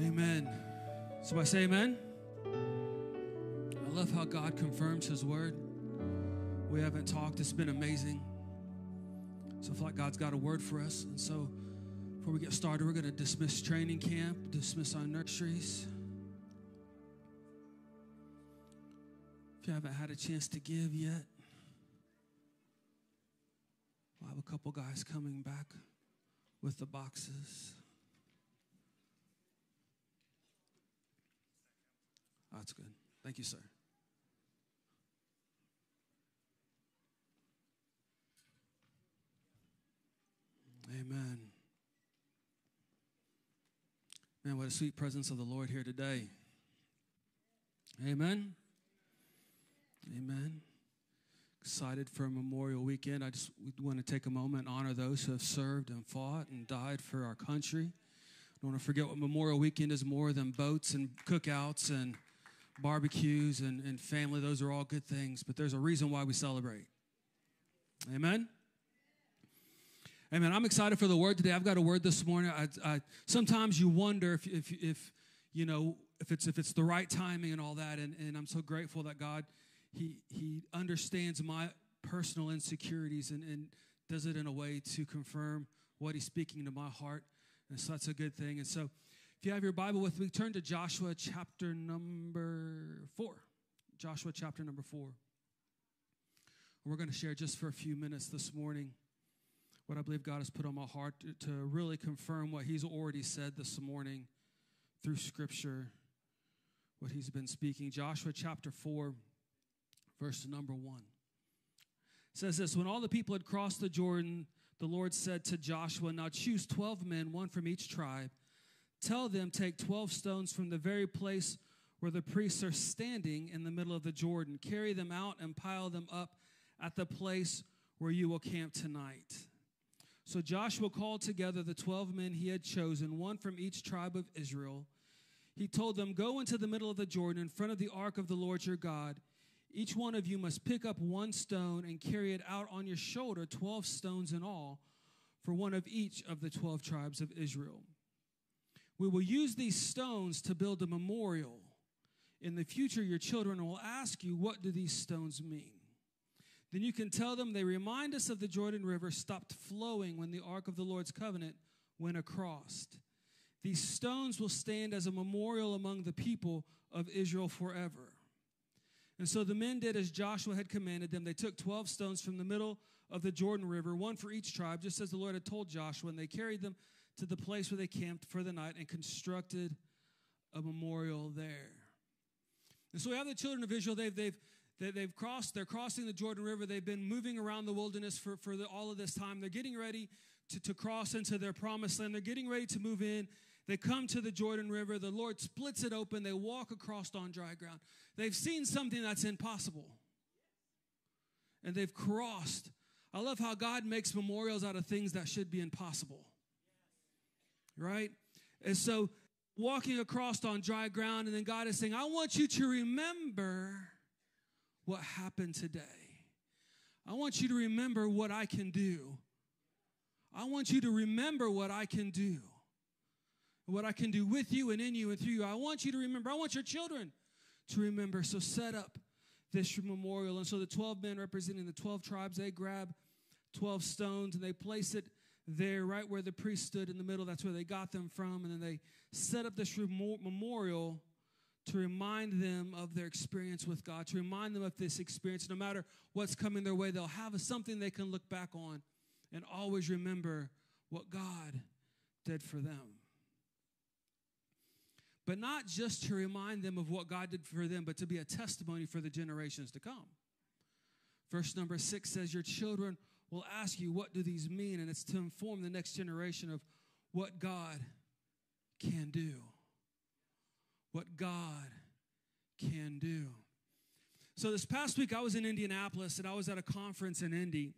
Amen. Somebody say amen. I love how God confirms his word. We haven't talked. It's been amazing. So I feel like God's got a word for us. And so before we get started, we're going to dismiss training camp, dismiss our nurseries. If you haven't had a chance to give yet, we'll have a couple guys coming back with the boxes. Oh, that's good. Thank you, sir. Amen. Man, what a sweet presence of the Lord here today. Amen. Amen. Excited for Memorial Weekend. We want to take a moment and honor those who have served and fought and died for our country. Don't want to forget what Memorial Weekend is more than boats and cookouts and barbecues and family. Those are all good things, but there's a reason why we celebrate. Amen. Amen. I'm excited for the word today. I've got a word this morning. I sometimes you wonder if you know if it's the right timing and all that. And I'm so grateful that God he understands my personal insecurities and does it in a way to confirm what he's speaking to my heart. And so that's a good thing. And so if you have your Bible with me, turn to Joshua chapter number 4. Joshua chapter number 4. We're going to share just for a few minutes this morning what I believe God has put on my heart to really confirm what he's already said this morning through Scripture, what he's been speaking. Joshua chapter 4, verse number 1. It says this, when all the people had crossed the Jordan, the Lord said to Joshua, now choose 12 men, one from each tribe. Tell them, take 12 stones from the very place where the priests are standing in the middle of the Jordan. Carry them out and pile them up at the place where you will camp tonight. So Joshua called together the 12 men he had chosen, one from each tribe of Israel. He told them, go into the middle of the Jordan in front of the ark of the Lord your God. Each one of you must pick up one stone and carry it out on your shoulder, 12 stones in all, for one of each of the 12 tribes of Israel. We will use these stones to build a memorial. In the future, your children will ask you, what do these stones mean? Then you can tell them they remind us of the Jordan River stopped flowing when the Ark of the Lord's Covenant went across. These stones will stand as a memorial among the people of Israel forever. And so the men did as Joshua had commanded them. They took 12 stones from the middle of the Jordan River, one for each tribe, just as the Lord had told Joshua, and they carried them to the place where they camped for the night and constructed a memorial there. And so we have the children of Israel. They've crossed. They're crossing the Jordan River. They've been moving around the wilderness for all of this time. They're getting ready to cross into their promised land. They're getting ready to move in. They come to the Jordan River. The Lord splits it open. They walk across on dry ground. They've seen something that's impossible, and they've crossed. I love how God makes memorials out of things that should be impossible, right? And so walking across on dry ground, and then God is saying, I want you to remember what happened today. I want you to remember what I can do. I want you to remember what I can do. What I can do with you and in you and through you. I want you to remember. I want your children to remember. So set up this memorial. And so the 12 men representing the 12 tribes, they grab 12 stones and they place it there right where the priest stood in the middle. That's where they got them from. And then they set up this memorial to remind them of their experience with God, to remind them of this experience. No matter what's coming their way, they'll have something they can look back on and always remember what God did for them. But not just to remind them of what God did for them, but to be a testimony for the generations to come. Verse number 6 says, your children will ask you, what do these mean? And it's to inform the next generation of what God can do. What God can do. So this past week, I was in Indianapolis, and I was at a conference in Indy.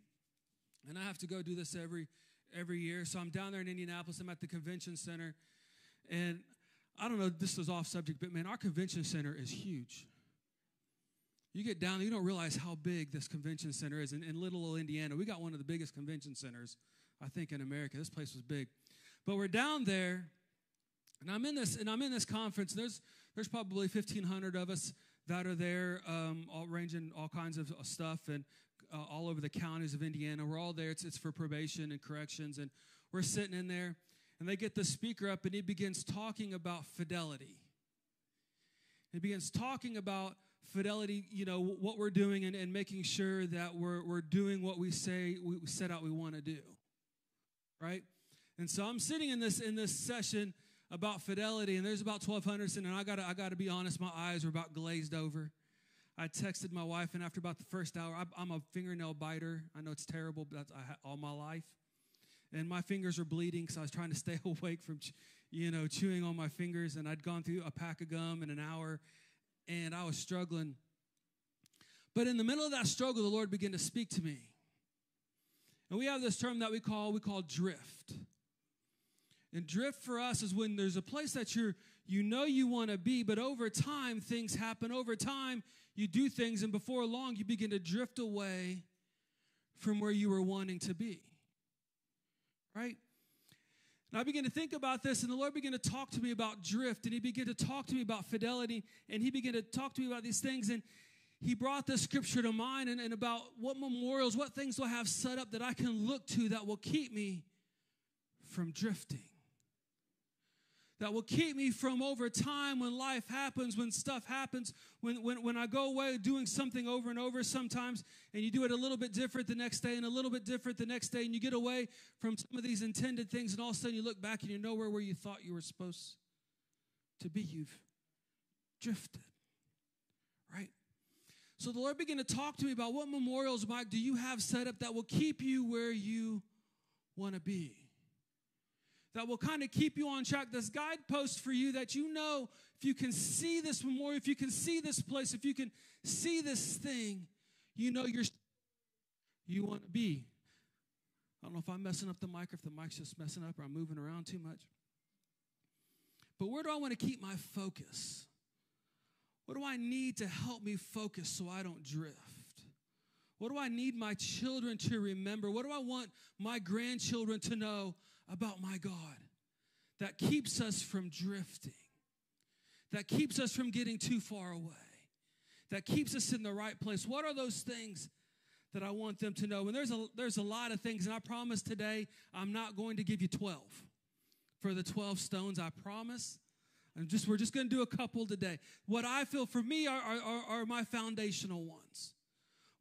And I have to go do this every year. So I'm down there in Indianapolis. I'm at the convention center. And I don't know if this is off subject, but man, our convention center is huge. You get down there, you don't realize how big this convention center is. In little old Indiana, we got one of the biggest convention centers, I think, in America. This place was big. But we're down there, And I'm in this conference. There's probably 1,500 of us that are there, all ranging all kinds of stuff, and all over the counties of Indiana. We're all there. It's for probation and corrections, and we're sitting in there, and they get the speaker up, and he begins talking about fidelity. He begins talking about fidelity, you know, what we're doing and making sure that we're doing what we say we set out we want to do, right? And so I'm sitting in this session about fidelity, and there's about 1,200, and I gotta be honest, my eyes were about glazed over. I texted my wife, and after about the first hour, I'm a fingernail biter. I know it's terrible, but that's all my life. And my fingers were bleeding because I was trying to stay awake from, you know, chewing on my fingers. And I'd gone through a pack of gum in an hour, and I was struggling. But in the middle of that struggle, the Lord began to speak to me. And we have this term that we call drift. And drift for us is when there's a place that you want to be, but over time, things happen. Over time, you do things, and before long, you begin to drift away from where you were wanting to be, right? And I began to think about this, and the Lord began to talk to me about drift, and he began to talk to me about fidelity, and he began to talk to me about these things, and he brought this scripture to mind, and about what memorials, what things do I have set up that I can look to that will keep me from drifting. That will keep me from, over time, when life happens, when stuff happens, when I go away doing something over and over sometimes, and you do it a little bit different the next day and a little bit different the next day, and you get away from some of these intended things, and all of a sudden you look back and you're nowhere where you thought you were supposed to be. You've drifted, right? So the Lord began to talk to me about what memorials, Mike, do you have set up that will keep you where you want to be? That will kind of keep you on track, this guidepost for you that you know if you can see this memorial, if you can see this place, if you can see this thing, you know you want to be. I don't know if I'm messing up the mic or if the mic's just messing up or I'm moving around too much. But where do I want to keep my focus? What do I need to help me focus so I don't drift? What do I need my children to remember? What do I want my grandchildren to know about my God that keeps us from drifting, that keeps us from getting too far away, that keeps us in the right place? What are those things that I want them to know? And there's a lot of things, and I promise today I'm not going to give you 12 for the 12 stones, I promise. We're just going to do a couple today. What I feel for me are my foundational ones.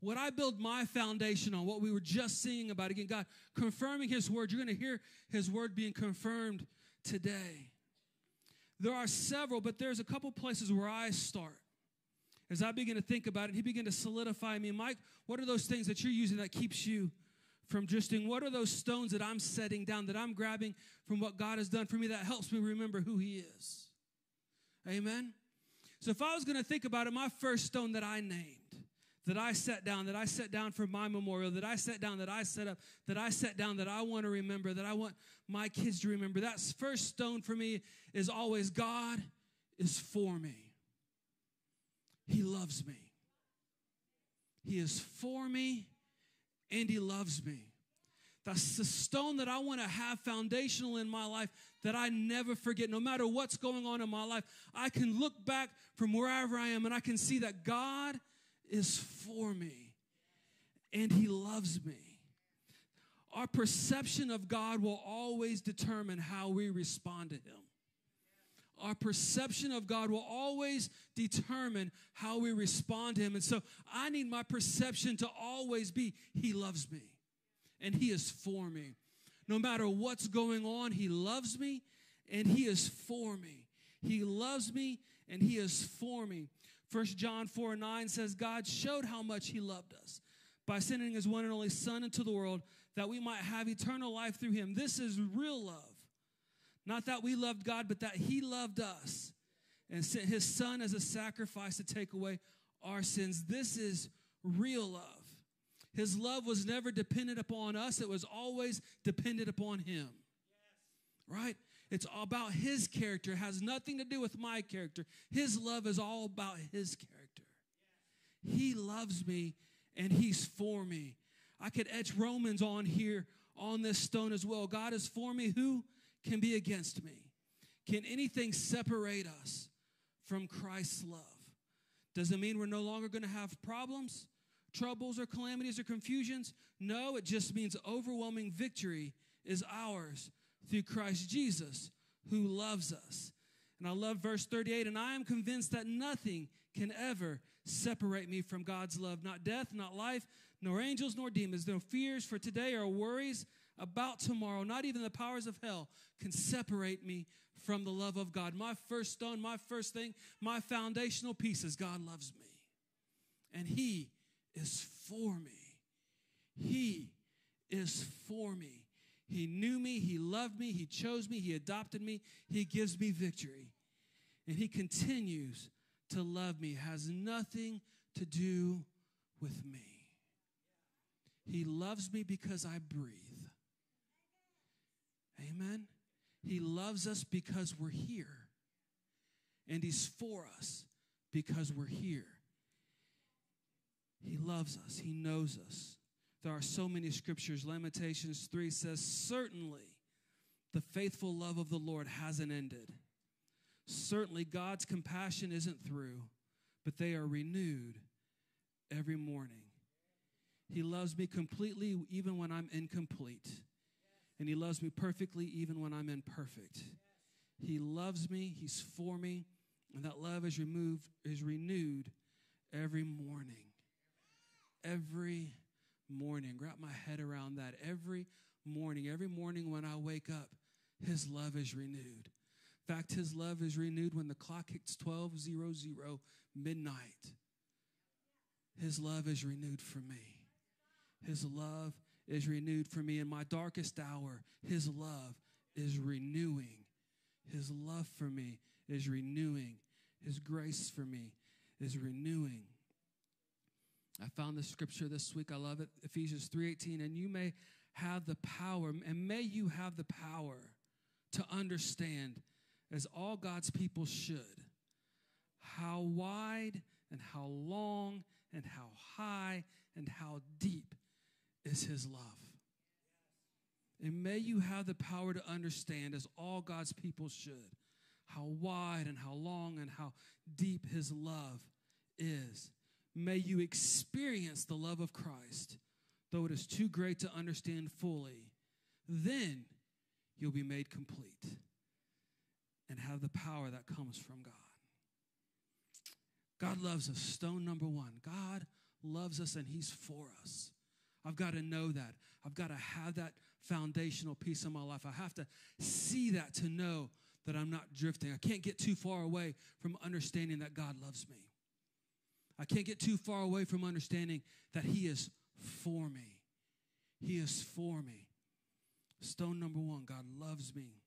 What I build my foundation on, what we were just singing about, again, God confirming his word. You're going to hear his word being confirmed today. There are several, but there's a couple places where I start. As I begin to think about it, he began to solidify me. Mike, what are those things that you're using that keeps you from drifting? What are those stones that I'm setting down, that I'm grabbing from what God has done for me that helps me remember who he is? Amen? So if I was going to think about it, my first stone that I named, that I set down for my memorial, that I set down, that I want to remember, that I want my kids to remember. That first stone for me is always God is for me. He loves me. He is for me, and he loves me. That's the stone that I want to have foundational in my life that I never forget. No matter what's going on in my life, I can look back from wherever I am, and I can see that God is for me, and he loves me. Our perception of God will always determine how we respond to him. Our perception of God will always determine how we respond to him. And so I need my perception to always be, he loves me, and he is for me. No matter what's going on, he loves me, and he is for me. He loves me, and he is for me. 1 John 4:9 says, God showed how much he loved us by sending his one and only Son into the world that we might have eternal life through him. This is real love. Not that we loved God, but that he loved us and sent his Son as a sacrifice to take away our sins. This is real love. His love was never dependent upon us. It was always dependent upon him. Yes. Right? It's all about his character. It has nothing to do with my character. His love is all about his character. He loves me, and he's for me. I could etch Romans on here on this stone as well. God is for me. Who can be against me? Can anything separate us from Christ's love? Does it mean we're no longer going to have problems, troubles, or calamities, or confusions? No, it just means overwhelming victory is ours through Christ Jesus, who loves us. And I love verse 38, and I am convinced that nothing can ever separate me from God's love, not death, not life, nor angels, nor demons, no fears for today or worries about tomorrow, not even the powers of hell can separate me from the love of God. My first stone, my first thing, my foundational piece is God loves me, and he is for me. He is for me. He knew me, he loved me, he chose me, he adopted me, he gives me victory. And he continues to love me. It has nothing to do with me. He loves me because I breathe. Amen? He loves us because we're here. And he's for us because we're here. He loves us, he knows us. There are so many scriptures. Lamentations 3 says, certainly the faithful love of the Lord hasn't ended. Certainly God's compassion isn't through, but they are renewed every morning. He loves me completely even when I'm incomplete. And he loves me perfectly even when I'm imperfect. He loves me, he's for me, and that love is renewed every morning. Every morning. Wrap my head around that. Every morning when I wake up, his love is renewed. In fact, his love is renewed when the clock hits 12:00 midnight. His love is renewed for me. His love is renewed for me in my darkest hour. His love is renewing. His love for me is renewing. His grace for me is renewing. I found this scripture this week. I love it. Ephesians 3:18, and you may have the power, and may you have the power to understand, as all God's people should, how wide and how long and how high and how deep is his love. And may you have the power to understand, as all God's people should, how wide and how long and how deep his love is. May you experience the love of Christ, though it is too great to understand fully. Then you'll be made complete and have the power that comes from God. God loves us. Stone number one. God loves us and he's for us. I've got to know that. I've got to have that foundational piece in my life. I have to see that to know that I'm not drifting. I can't get too far away from understanding that God loves me. I can't get too far away from understanding that he is for me. He is for me. Stone number one, God loves me,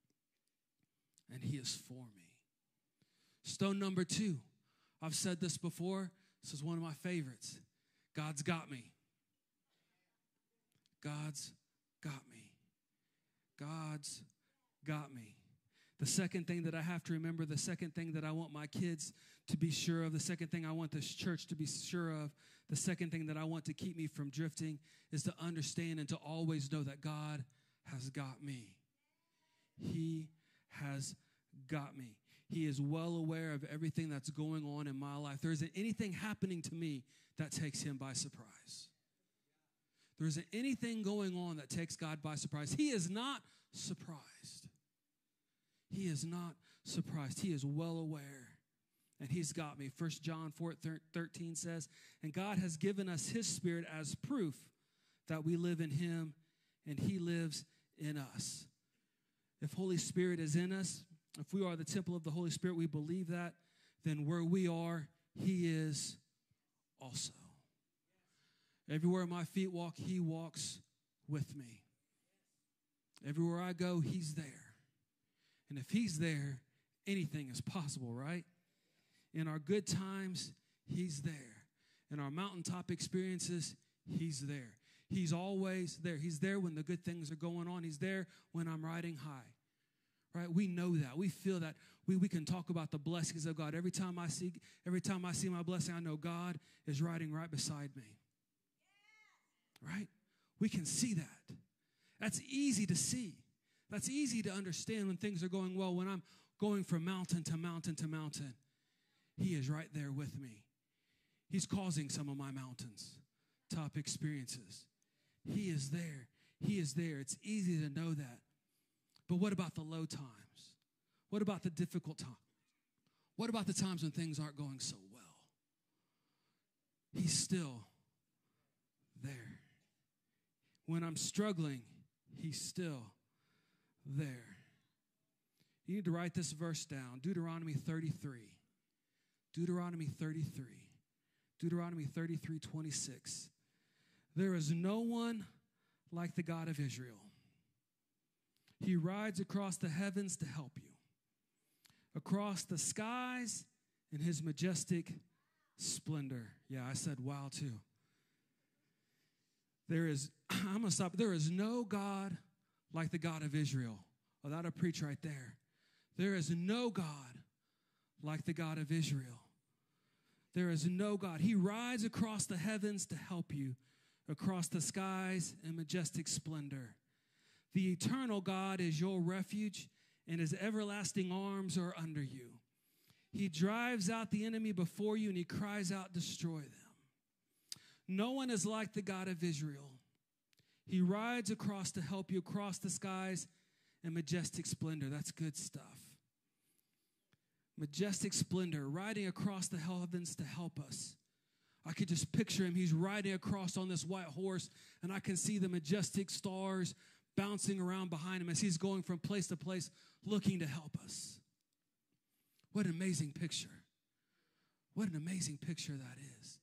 and he is for me. Stone number two, I've said this before. This is one of my favorites. God's got me. God's got me. God's got me. The second thing that I have to remember, the second thing that I want my kids to be sure of, the second thing I want this church to be sure of, the second thing that I want to keep me from drifting is to understand and to always know that God has got me. He has got me. He is well aware of everything that's going on in my life. There isn't anything happening to me that takes him by surprise. There isn't anything going on that takes God by surprise. He is not surprised. He is not surprised. He is well aware, and he's got me. 1 John 4:13 says, and God has given us his spirit as proof that we live in him and he lives in us. If Holy Spirit is in us, if we are the temple of the Holy Spirit, we believe that, then where we are, he is also. Everywhere my feet walk, he walks with me. Everywhere I go, he's there. And if he's there, anything is possible, right? In our good times, he's there. In our mountaintop experiences, he's there. He's always there. He's there when the good things are going on. He's there when I'm riding high, right? We know that. We feel that. We can talk about the blessings of God. Every time I see my blessing, I know God is riding right beside me, right? We can see that. That's easy to see. That's easy to understand when things are going well. When I'm going from mountain to mountain to mountain, he is right there with me. He's causing some of my mountains, top experiences. He is there. He is there. It's easy to know that. But what about the low times? What about the difficult times? What about the times when things aren't going so well? He's still there. When I'm struggling, he's still there. You need to write this verse down. Deuteronomy 33. Deuteronomy 33. Deuteronomy 33, 26. There is no one like the God of Israel. He rides across the heavens to help you, across the skies in his majestic splendor. Yeah, I said wow too. I'm going to stop. There is no God like the God of Israel. Oh, that'll preach right there. There is no God like the God of Israel. There is no God. He rides across the heavens to help you, across the skies in majestic splendor. The eternal God is your refuge, and his everlasting arms are under you. He drives out the enemy before you, and he cries out, "Destroy them." No one is like the God of Israel. He rides across to help you, across the skies in majestic splendor. That's good stuff. Majestic splendor, riding across the heavens to help us. I could just picture him. He's riding across on this white horse, and I can see the majestic stars bouncing around behind him as he's going from place to place looking to help us. What an amazing picture. What an amazing picture that is.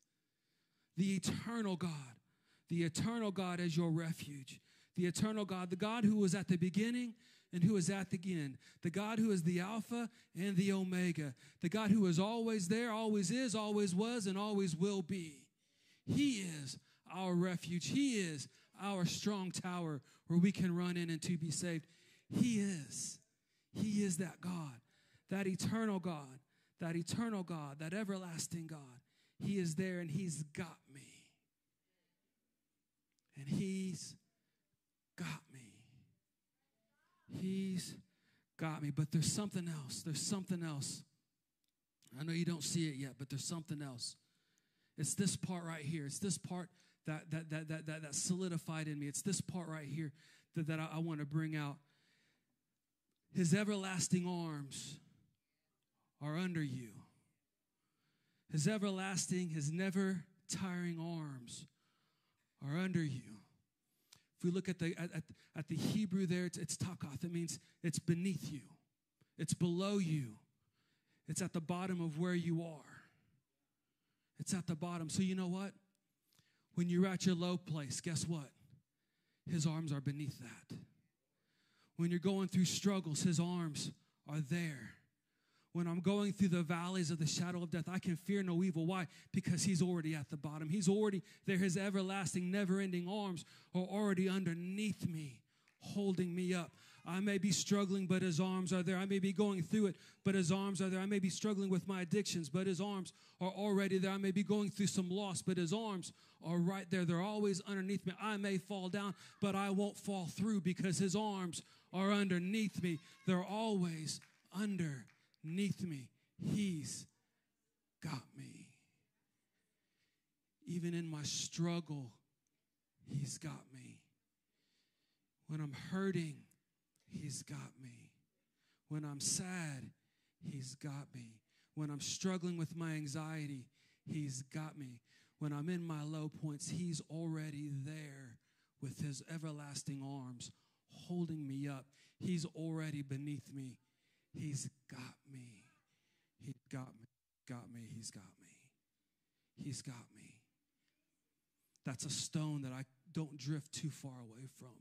The eternal God is your refuge. The eternal God, the God who was at the beginning and who is at the end, the God who is the Alpha and the Omega, the God who is always there, always is, always was, and always will be. He is our refuge. He is our strong tower where we can run in and to be saved. He is. He is that God, that eternal God, that eternal God, that everlasting God. He is there, and he's got me. And he's got me. He's got me. But there's something else. There's something else. I know you don't see it yet, but there's something else. It's this part right here. It's this part that solidified in me. It's this part right here that I want to bring out. His everlasting arms are under you. His everlasting, his never-tiring arms are under you. If we look at the Hebrew there, it's takath. It means it's beneath you. It's below you. It's at the bottom of where you are. It's at the bottom. So you know what? When you're at your low place, guess what? His arms are beneath that. When you're going through struggles, his arms are there. When I'm going through the valleys of the shadow of death, I can fear no evil. Why? Because he's already at the bottom. He's already there. His everlasting, never-ending arms are already underneath me, holding me up. I may be struggling, but his arms are there. I may be going through it, but his arms are there. I may be struggling with my addictions, but his arms are already there. I may be going through some loss, but his arms are right there. They're always underneath me. I may fall down, but I won't fall through because his arms are underneath me. They're always underneath me. He's got me. Even in my struggle, he's got me. When I'm hurting, he's got me. When I'm sad, he's got me. When I'm struggling with my anxiety, he's got me. When I'm in my low points, he's already there with his everlasting arms holding me up. He's already beneath me. He's got me. He's got me. Got me. He's got me. He's got me. That's a stone that I don't drift too far away from.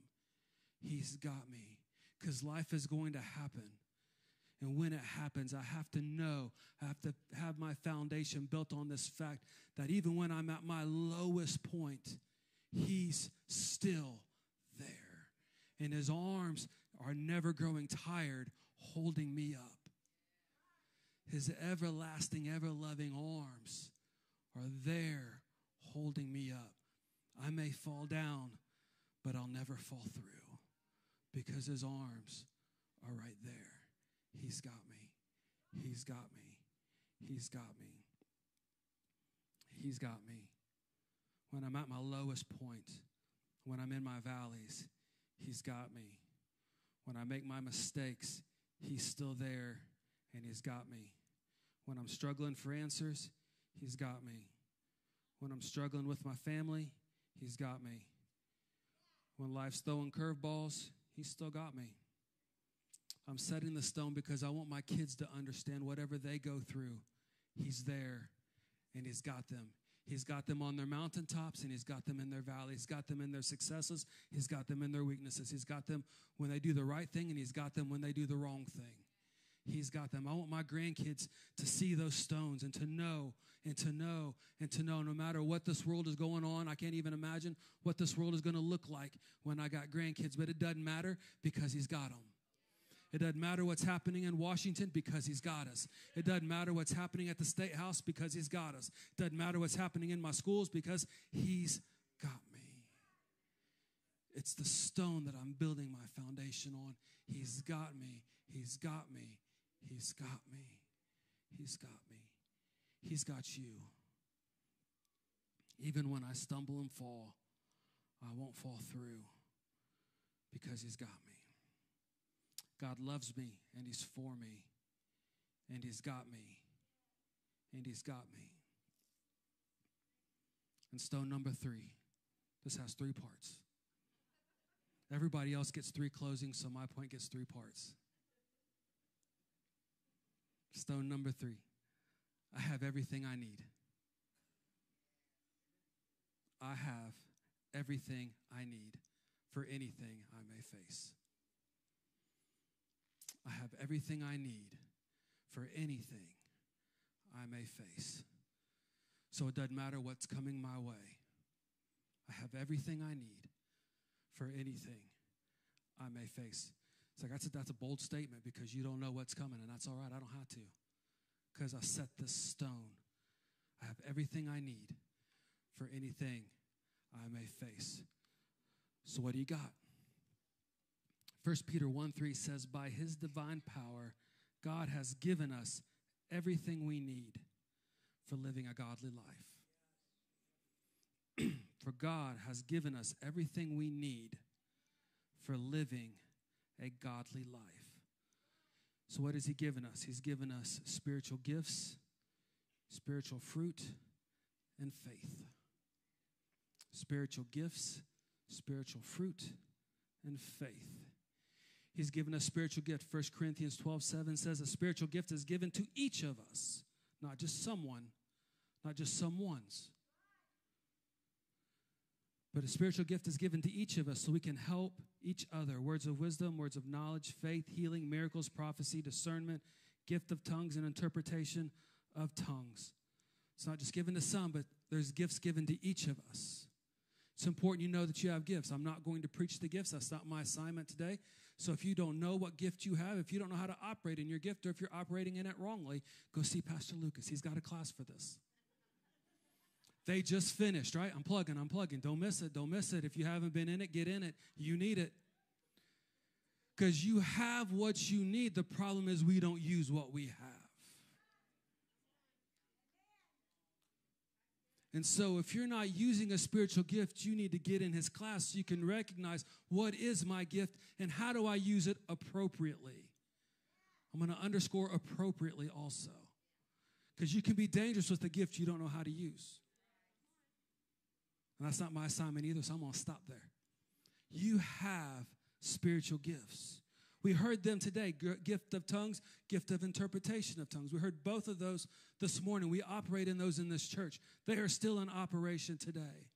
He's got me. Because life is going to happen. And when it happens, I have to know, I have to have my foundation built on this fact that even when I'm at my lowest point, he's still there. And his arms are never growing tired, holding me up. His everlasting, ever-loving arms are there holding me up. I may fall down, but I'll never fall through because his arms are right there. He's got me. He's got me. He's got me. He's got me. When I'm at my lowest point, when I'm in my valleys, He's got me. When I make my mistakes, He's still there, and He's got me. When I'm struggling for answers, He's got me. When I'm struggling with my family, He's got me. When life's throwing curveballs, He's still got me. I'm setting the stone because I want my kids to understand whatever they go through, He's there, and He's got them. He's got them on their mountaintops, and He's got them in their valleys. He's got them in their successes. He's got them in their weaknesses. He's got them when they do the right thing, and He's got them when they do the wrong thing. He's got them. I want my grandkids to see those stones and to know and to know and to know no matter what this world is going on. I can't even imagine what this world is going to look like when I got grandkids, but it doesn't matter because He's got them. It doesn't matter what's happening in Washington because He's got us. It doesn't matter what's happening at the State House because He's got us. It doesn't matter what's happening in my schools because He's got me. It's the stone that I'm building my foundation on. He's got me. He's got me. He's got me. He's got me. He's got you. Even when I stumble and fall, I won't fall through because He's got me. God loves me, and He's for me, and He's got me, and He's got me. And stone number 3. This has 3 parts. Everybody else gets 3 closings, so my point gets 3 parts. Stone number 3. I have everything I need. I have everything I need for anything I may face. I have everything I need for anything I may face. So it doesn't matter what's coming my way. I have everything I need for anything I may face. It's like, that's a bold statement because you don't know what's coming, and that's all right. I don't have to because I set this stone. I have everything I need for anything I may face. So what do you got? 1 Peter 1:3 says, by His divine power, God has given us everything we need for living a godly life. For God has given us everything we need for living a godly life. So what has He given us? He's given us spiritual gifts, spiritual fruit, and faith. Spiritual gifts, spiritual fruit, and faith. He's given us spiritual gift. 1 Corinthians 12:7 says a spiritual gift is given to each of us, not just someone, not just someone's. But a spiritual gift is given to each of us so we can help each other. Words of wisdom, words of knowledge, faith, healing, miracles, prophecy, discernment, gift of tongues, and interpretation of tongues. It's not just given to some, but there's gifts given to each of us. It's important you know that you have gifts. I'm not going to preach the gifts. That's not my assignment today. So if you don't know what gift you have, if you don't know how to operate in your gift, or if you're operating in it wrongly, go see Pastor Lucas. He's got a class for this. They just finished, right? I'm plugging. Don't miss it. Don't miss it. If you haven't been in it, get in it. You need it. Because you have what you need. The problem is we don't use what we have. And so if you're not using a spiritual gift, you need to get in his class so you can recognize what is my gift and how do I use it appropriately. I'm going to underscore appropriately also because you can be dangerous with a gift you don't know how to use. And that's not my assignment either, so I'm going to stop there. You have spiritual gifts. We heard them today, gift of tongues, gift of interpretation of tongues. We heard both of those this morning. We operate in those in this church. They are still in operation today.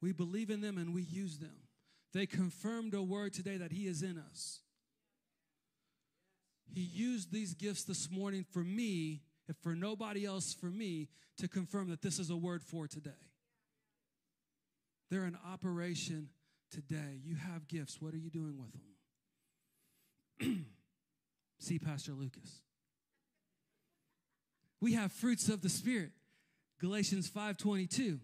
We believe in them and we use them. They confirmed a word today that He is in us. He used these gifts this morning for me, if for nobody else, for me, to confirm that this is a word for today. They're in operation today. You have gifts. What are you doing with them? See Pastor Lucas. We have fruits of the Spirit, Galatians 5:22.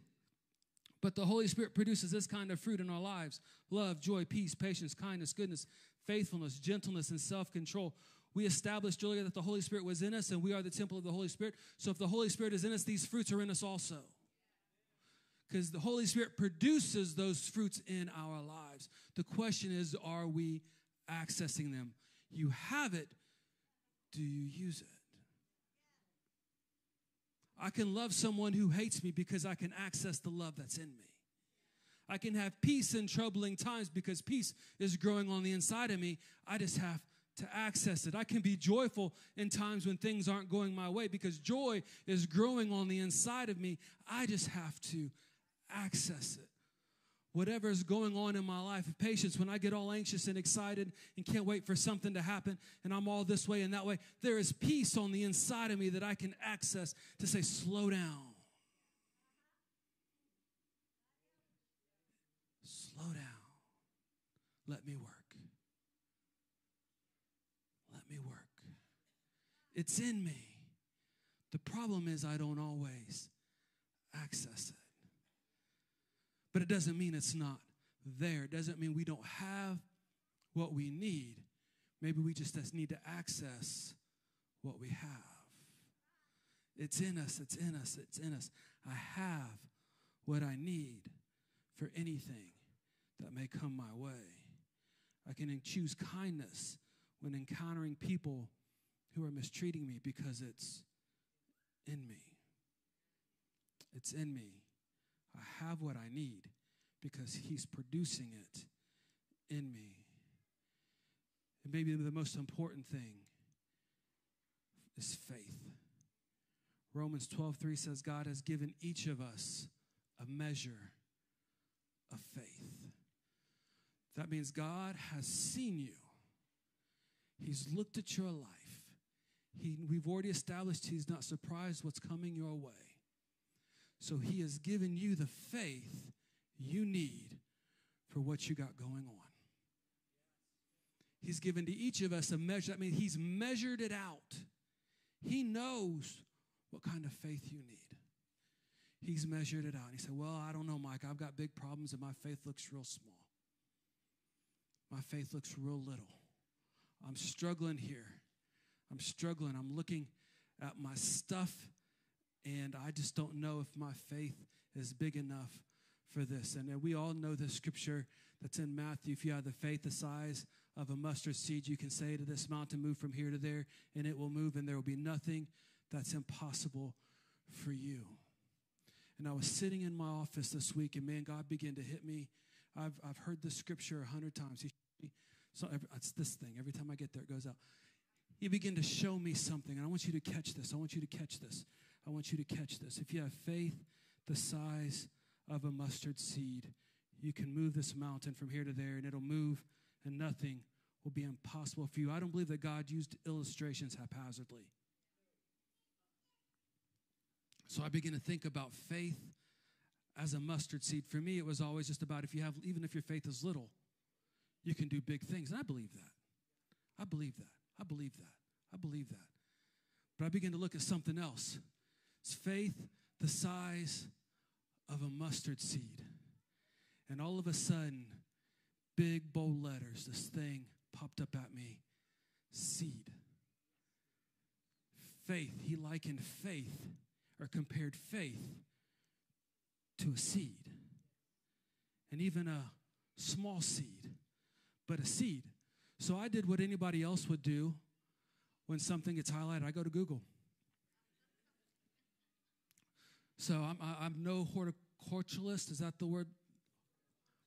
But the Holy Spirit produces this kind of fruit in our lives: love, joy, peace, patience, kindness, goodness, faithfulness, gentleness, and self-control. We established earlier that the Holy Spirit was in us and we are the temple of the Holy Spirit. So if the Holy Spirit is in us, these fruits are in us also. Because the Holy Spirit produces those fruits in our lives. The question is, are we accessing them? You have it. Do you use it? I can love someone who hates me because I can access the love that's in me. I can have peace in troubling times because peace is growing on the inside of me. I just have to access it. I can be joyful in times when things aren't going my way because joy is growing on the inside of me. I just have to access it. Whatever is going on in my life, patience, when I get all anxious and excited and can't wait for something to happen and I'm all this way and that way, there is peace on the inside of me that I can access to say, slow down. Slow down. Let me work. Let me work. It's in me. The problem is I don't always access it. But it doesn't mean it's not there. It doesn't mean we don't have what we need. Maybe we just need to access what we have. It's in us, it's in us, it's in us. I have what I need for anything that may come my way. I can choose kindness when encountering people who are mistreating me because it's in me. It's in me. I have what I need because he's producing it in me. And maybe the most important thing is faith. Romans 12:3 says, God has given each of us a measure of faith. That means God has seen you. He's looked at your life. We've already established he's not surprised what's coming your way. So he has given you the faith you need for what you got going on. He's given to each of us a measure. I mean, he's measured it out. He knows what kind of faith you need. He's measured it out. And he said, well, I don't know, Mike. I've got big problems and my faith looks real small. My faith looks real little. I'm struggling here. I'm struggling. I'm looking at my stuff. And I just don't know if my faith is big enough for this. And we all know the scripture that's in Matthew. If you have the faith the size of a mustard seed, you can say to this mountain, move from here to there, and it will move, and there will be nothing that's impossible for you. And I was sitting in my office this week, and, man, God began to hit me. I've heard this scripture 100 times. So it's this thing. Every time I get there, it goes out. He began to show me something, and I want you to catch this. I want you to catch this. I want you to catch this. If you have faith the size of a mustard seed, you can move this mountain from here to there, and it'll move, and nothing will be impossible for you. I don't believe that God used illustrations haphazardly. So I begin to think about faith as a mustard seed. For me, it was always just about even if your faith is little, you can do big things. And I believe that. I believe that. I believe that. I believe that. But I begin to look at something else. It's faith the size of a mustard seed. And all of a sudden, big, bold letters, this thing popped up at me. Seed. Faith. He likened faith or compared faith to a seed. And even a small seed, but a seed. So I did what anybody else would do when something gets highlighted. I go to Google. So I'm no horticulturalist. Is that the word?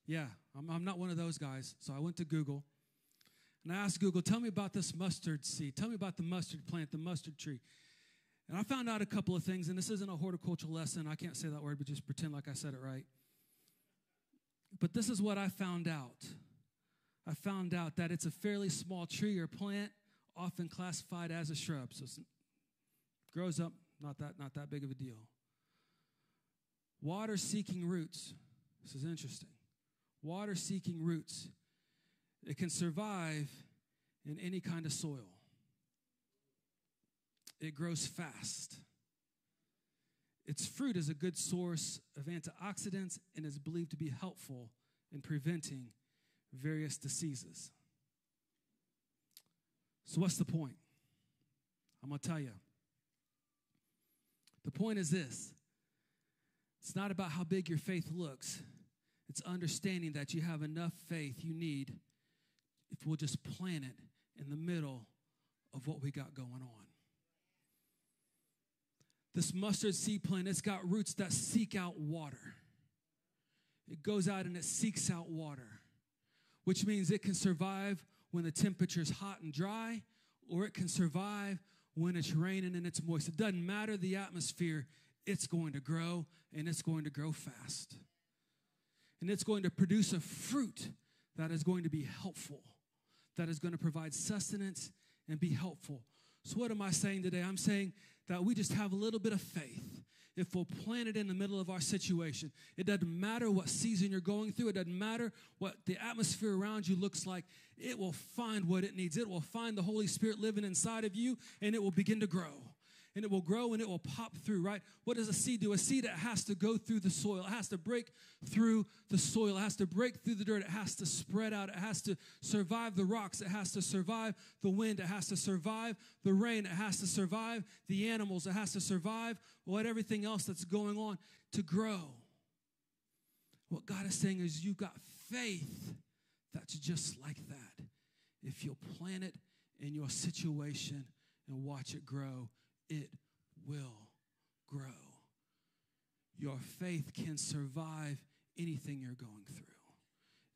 Yeah, I'm not one of those guys. So I went to Google, and I asked Google, tell me about this mustard seed. Tell me about the mustard plant, the mustard tree. And I found out a couple of things, and this isn't a horticultural lesson. I can't say that word, but just pretend like I said it right. But this is what I found out. I found out that it's a fairly small tree or plant, often classified as a shrub. So it grows up, not that big of a deal. Water-seeking roots. This is interesting. Water-seeking roots. It can survive in any kind of soil. It grows fast. Its fruit is a good source of antioxidants and is believed to be helpful in preventing various diseases. So what's the point? I'm going to tell you. The point is this. It's not about how big your faith looks. It's understanding that you have enough faith you need if we'll just plant it in the middle of what we got going on. This mustard seed plant, it's got roots that seek out water. It goes out and it seeks out water, which means it can survive when the temperature's hot and dry, or it can survive when it's raining and it's moist. It doesn't matter the atmosphere. It's going to grow, and it's going to grow fast. And it's going to produce a fruit that is going to be helpful, that is going to provide sustenance and be helpful. So what am I saying today? I'm saying that we just have a little bit of faith. If we'll plant it in the middle of our situation, it doesn't matter what season you're going through. It doesn't matter what the atmosphere around you looks like. It will find what it needs. It will find the Holy Spirit living inside of you, and it will begin to grow. And it will grow and it will pop through, right? What does a seed do? A seed, it has to go through the soil. It has to break through the soil. It has to break through the dirt. It has to spread out. It has to survive the rocks. It has to survive the wind. It has to survive the rain. It has to survive the animals. It has to survive everything else that's going on to grow. What God is saying is you've got faith that's just like that. If you'll plant it in your situation and watch it grow, it will grow. Your faith can survive anything you're going through.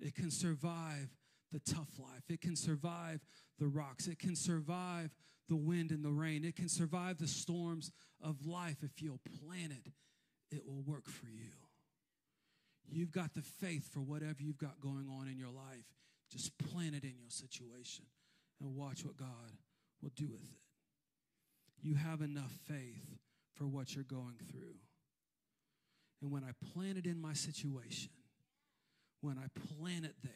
It can survive the tough life. It can survive the rocks. It can survive the wind and the rain. It can survive the storms of life. If you'll plant it, it will work for you. You've got the faith for whatever you've got going on in your life. Just plant it in your situation and watch what God will do with it. You have enough faith for what you're going through. And when I plant it in my situation, when I plant it there,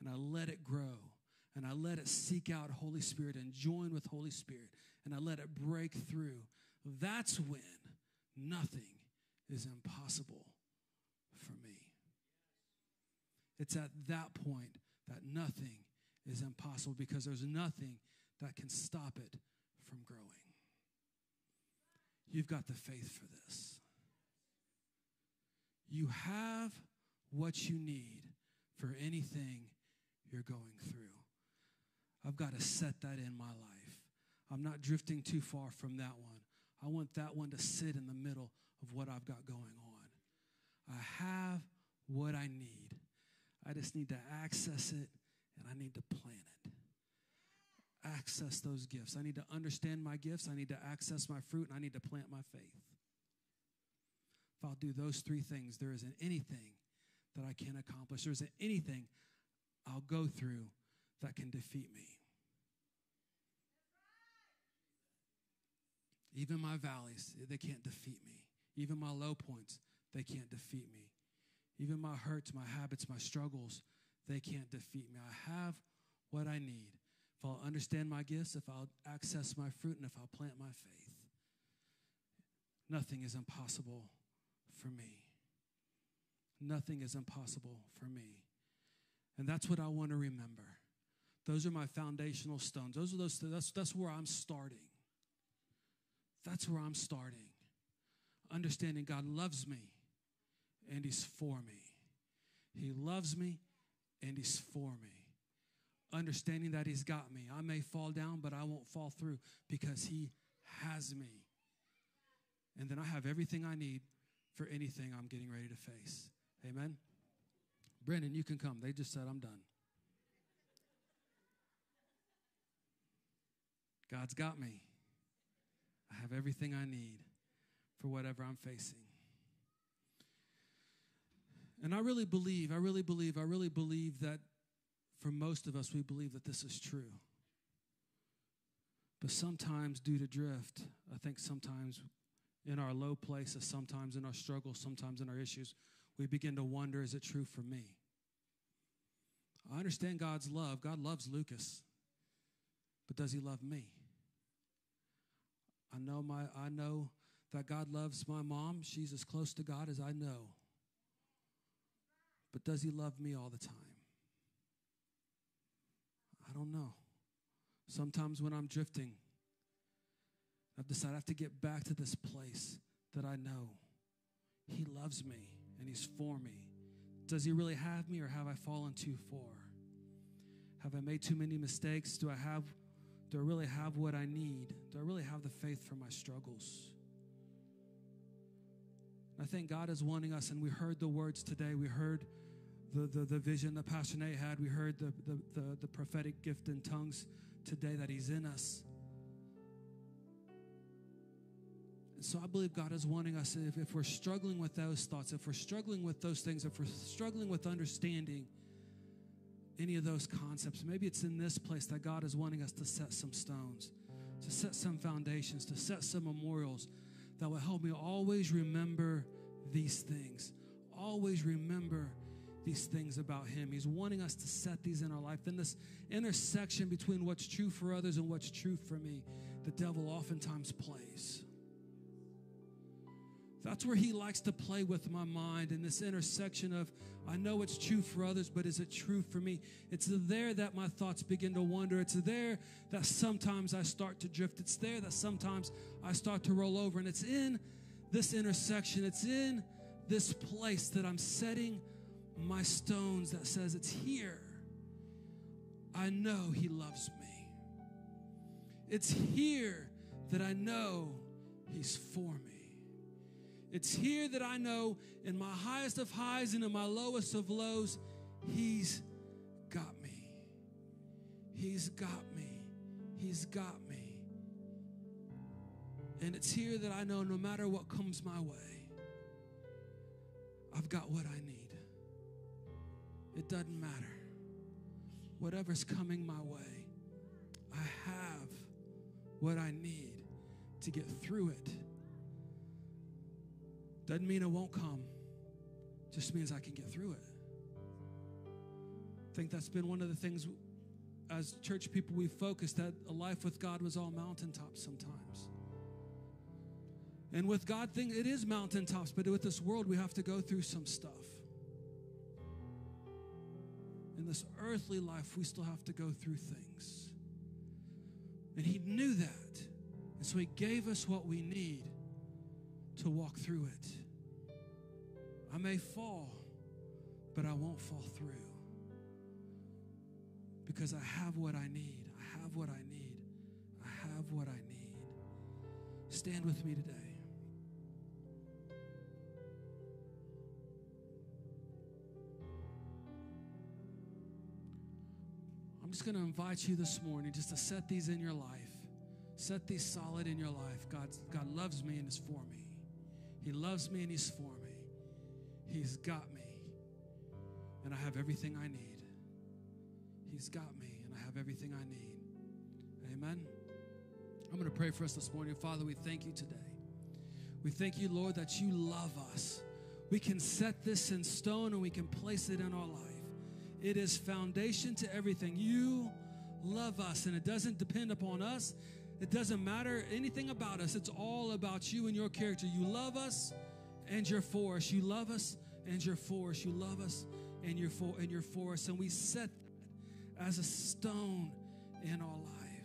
and I let it grow, and I let it seek out Holy Spirit and join with Holy Spirit, and I let it break through, that's when nothing is impossible for me. It's at that point that nothing is impossible, because there's nothing that can stop it from growing. You've got the faith for this. You have what you need for anything you're going through. I've got to set that in my life. I'm not drifting too far from that one. I want that one to sit in the middle of what I've got going on. I have what I need. I just need to access it, and I need to plant it. Access those gifts. I need to understand my gifts. I need to access my fruit, and I need to plant my faith. If I'll do those three things, there isn't anything that I can't accomplish. There isn't anything I'll go through that can defeat me. Even my valleys, they can't defeat me. Even my low points, they can't defeat me. Even my hurts, my habits, my struggles, they can't defeat me. I have what I need. If I'll understand my gifts, if I'll access my fruit, and if I'll plant my faith, nothing is impossible for me. Nothing is impossible for me. And that's what I want to remember. Those are my foundational stones. Those are those. That's where I'm starting. That's where I'm starting. Understanding God loves me, and He's for me. He loves me, and He's for me. Understanding that He's got me. I may fall down, but I won't fall through, because He has me. And then I have everything I need for anything I'm getting ready to face. Amen? Brendan, you can come. They just said I'm done. God's got me. I have everything I need for whatever I'm facing. And I really believe that for most of us, we believe that this is true. But sometimes due to drift, I think sometimes in our low places, sometimes in our struggles, sometimes in our issues, we begin to wonder, is it true for me? I understand God's love. God loves Lucas. But does He love me? I know that God loves my mom. She's as close to God as I know. But does He love me all the time? I don't know. Sometimes when I'm drifting, I've decided I have to get back to this place that I know He loves me and He's for me. Does He really have me, or have I fallen too far? Have I made too many mistakes? Do I really have what I need? Do I really have the faith for my struggles? I think God is wanting us, and we heard the words today. We heard the vision that Pastor Nate had. We heard the prophetic gift in tongues today that He's in us. And so I believe God is wanting us, if we're struggling with those thoughts, if we're struggling with those things, if we're struggling with understanding any of those concepts, maybe it's in this place that God is wanting us to set some stones, to set some foundations, to set some memorials that will help me always remember these things. Always remember these things about Him. He's wanting us to set these in our life. Then this intersection between what's true for others and what's true for me, the devil oftentimes plays. That's where he likes to play with my mind, in this intersection of, I know it's true for others, but is it true for me? It's there that my thoughts begin to wander. It's there that sometimes I start to drift. It's there that sometimes I start to roll over. And it's in this intersection, it's in this place that I'm setting my stones that says, it's here. I know He loves me. It's here that I know He's for me. It's here that I know, in my highest of highs and in my lowest of lows, He's got me. He's got me. He's got me. And it's here that I know, no matter what comes my way, I've got what I need. It doesn't matter. Whatever's coming my way, I have what I need to get through it. Doesn't mean it won't come. Just means I can get through it. I think that's been one of the things as church people we focused, that a life with God was all mountaintops sometimes. And with God, it is mountaintops, but with this world, we have to go through some stuff. In this earthly life, we still have to go through things. And He knew that. And so He gave us what we need to walk through it. I may fall, but I won't fall through, because I have what I need. I have what I need. I have what I need. Stand with me today. I'm just going to invite you this morning just to set these in your life. Set these solid in your life. God loves me and is for me. He loves me and He's for me. He's got me, and I have everything I need. He's got me, and I have everything I need. Amen. I'm going to pray for us this morning. Father, we thank You today. We thank You, Lord, that You love us. We can set this in stone, and we can place it in our life. It is foundation to everything. You love us, and it doesn't depend upon us. It doesn't matter anything about us. It's all about You and Your character. You love us and You're for us. You love us and You're for us. You love us and You're for us. And we set that as a stone in our life.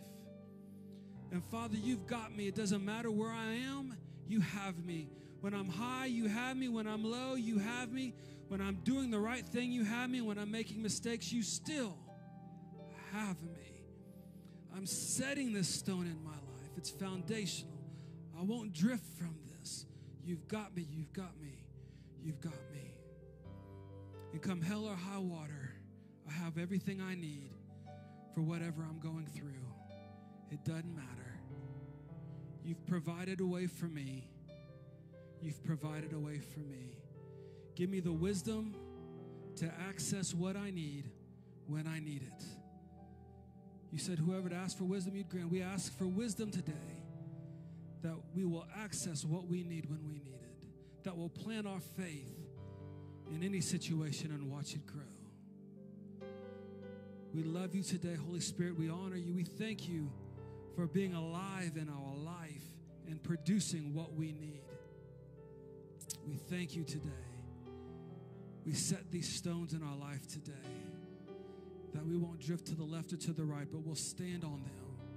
And Father, You've got me. It doesn't matter where I am, You have me. When I'm high, You have me. When I'm low, You have me. When I'm doing the right thing, You have me. When I'm making mistakes, You still have me. I'm setting this stone in my life. It's foundational. I won't drift from this. You've got me. You've got me. You've got me. And come hell or high water, I have everything I need for whatever I'm going through. It doesn't matter. You've provided a way for me. You've provided a way for me. Give me the wisdom to access what I need when I need it. You said whoever to ask for wisdom, You'd grant. We ask for wisdom today, that we will access what we need when we need it, that will plant our faith in any situation and watch it grow. We love You today, Holy Spirit. We honor You. We thank You for being alive in our life and producing what we need. We thank You today. We set these stones in our life today, that we won't drift to the left or to the right, but we'll stand on them.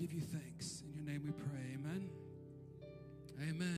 We give you thanks. In your name we pray. Amen. Amen.